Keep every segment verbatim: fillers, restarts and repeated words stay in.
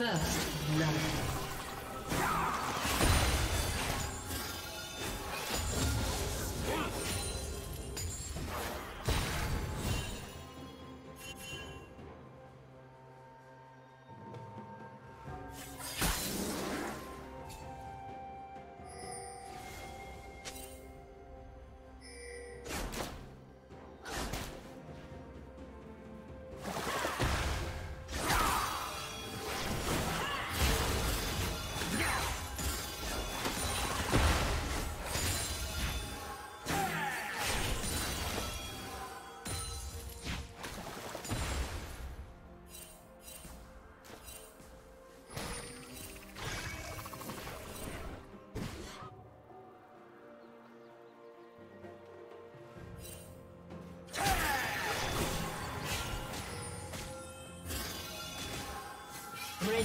First love. Red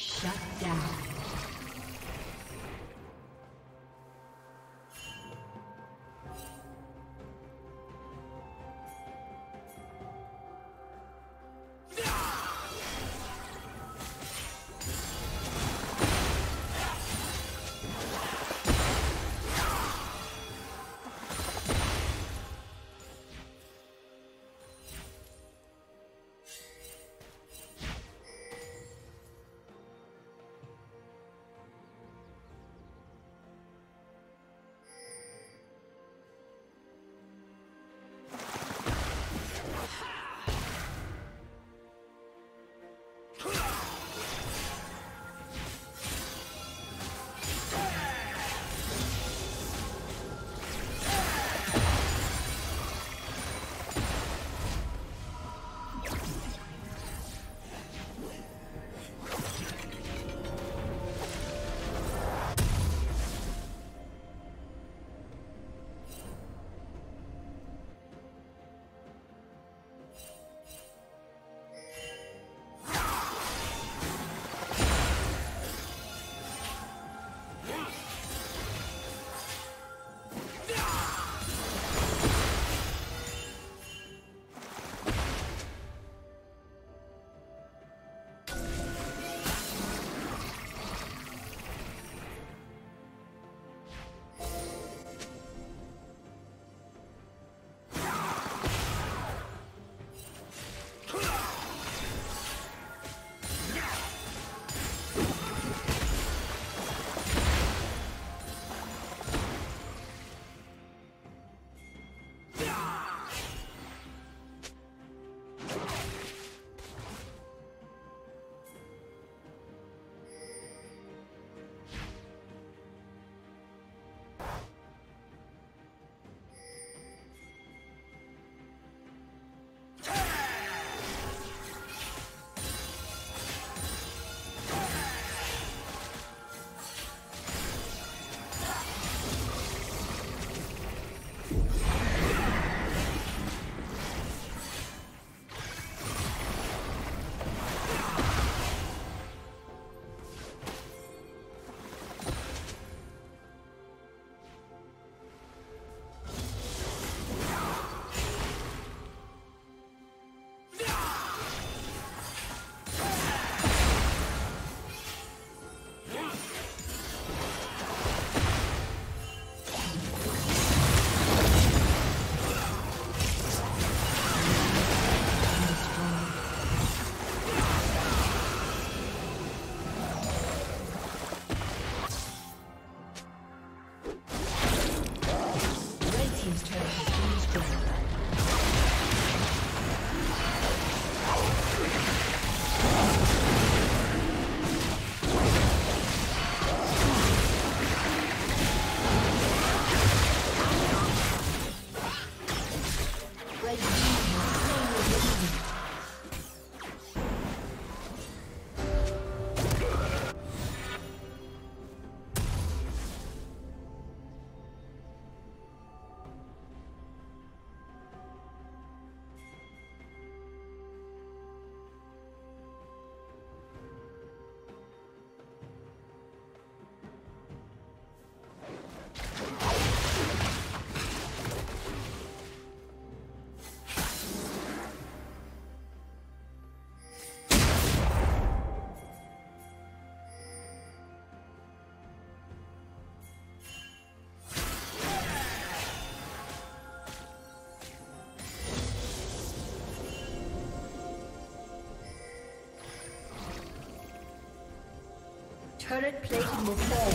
Shut down. Current plate will fall.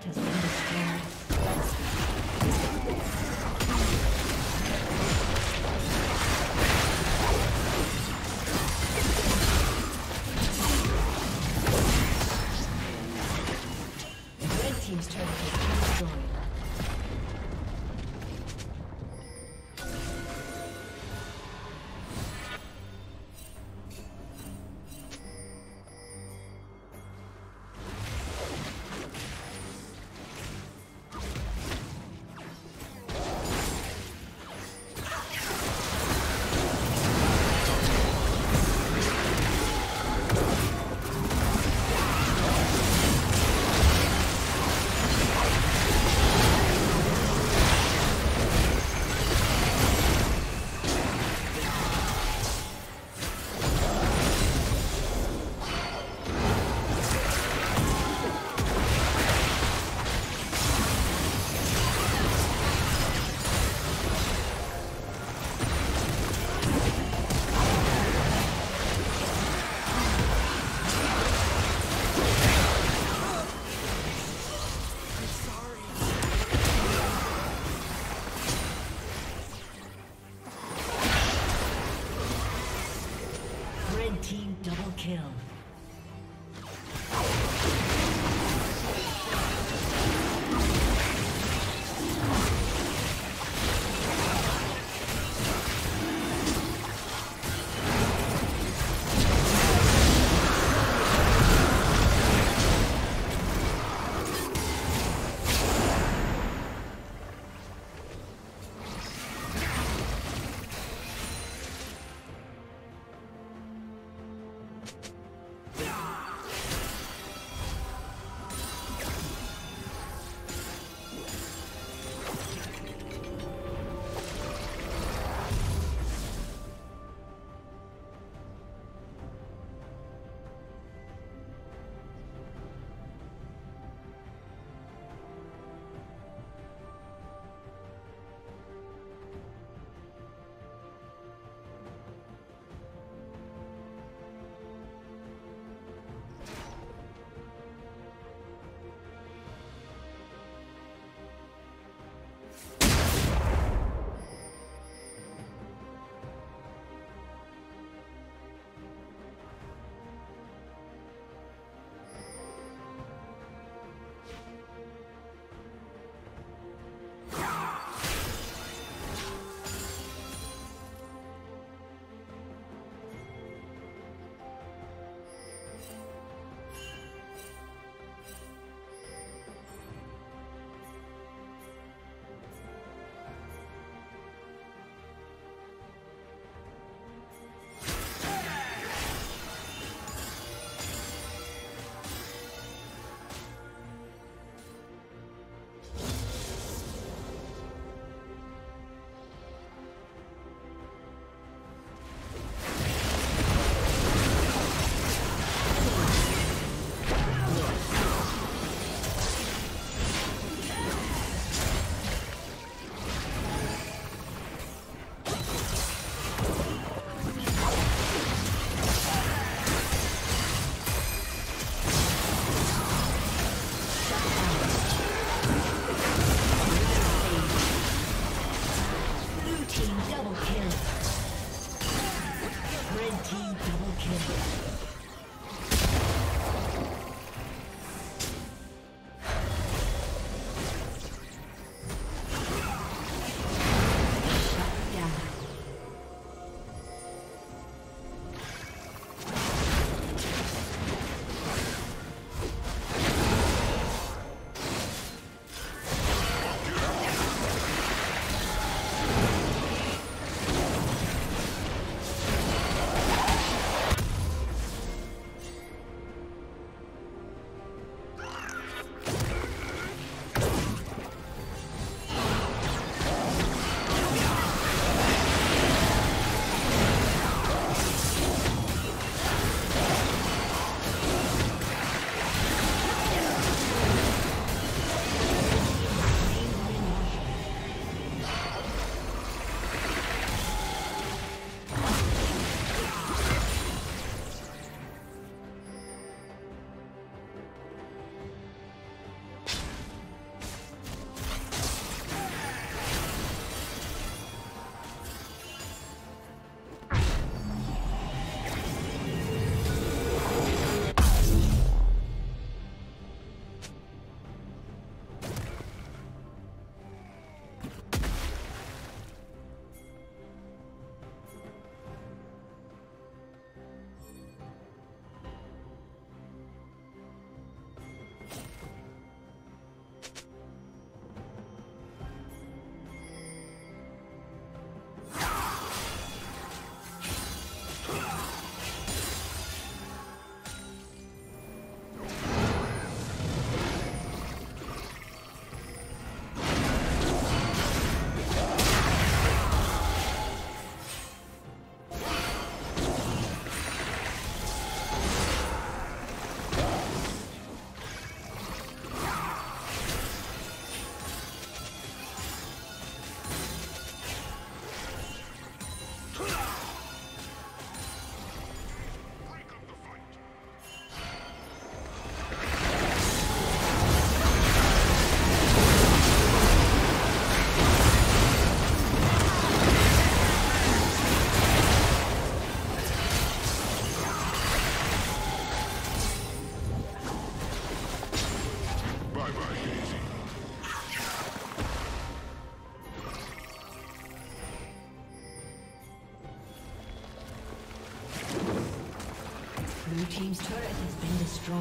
turret has been destroyed. Red team's turret has been destroyed. turret has been destroyed.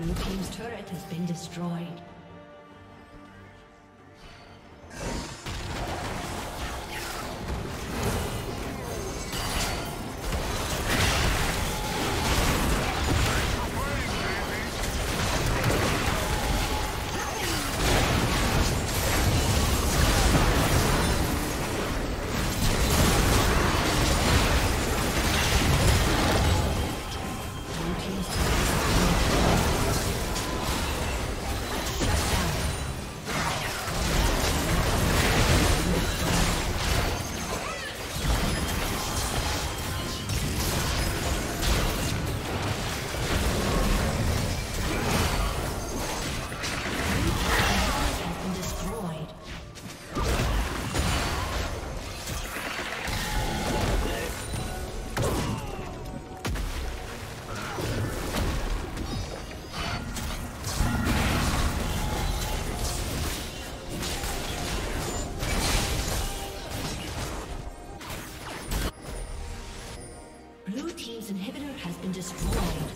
Blue team's turret has been destroyed. Shut team's inhibitor has been destroyed.